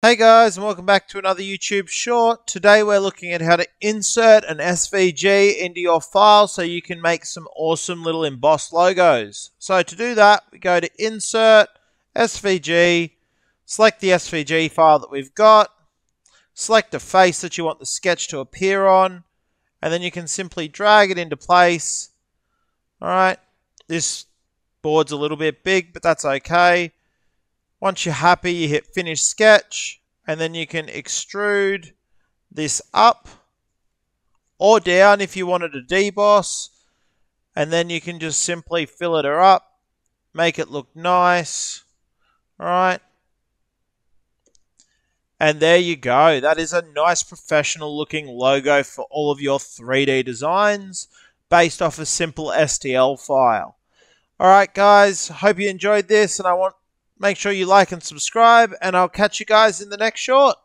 Hey guys, and welcome back to another YouTube short. Today we're looking at how to insert an SVG into your file so you can make some awesome little embossed logos. So to do that, we go to Insert, SVG, select the SVG file that we've got, select a face that you want the sketch to appear on, and then you can simply drag it into place. Alright, this board's a little bit big, but that's okay. Once you're happy, you hit Finish Sketch, and then you can extrude this up or down if you wanted to deboss, and then you can just simply fillet her up, make it look nice. All right. And there you go. That is a nice professional looking logo for all of your 3D designs based off a simple STL file. All right, guys, hope you enjoyed this, and make sure you like and subscribe, and I'll catch you guys in the next short.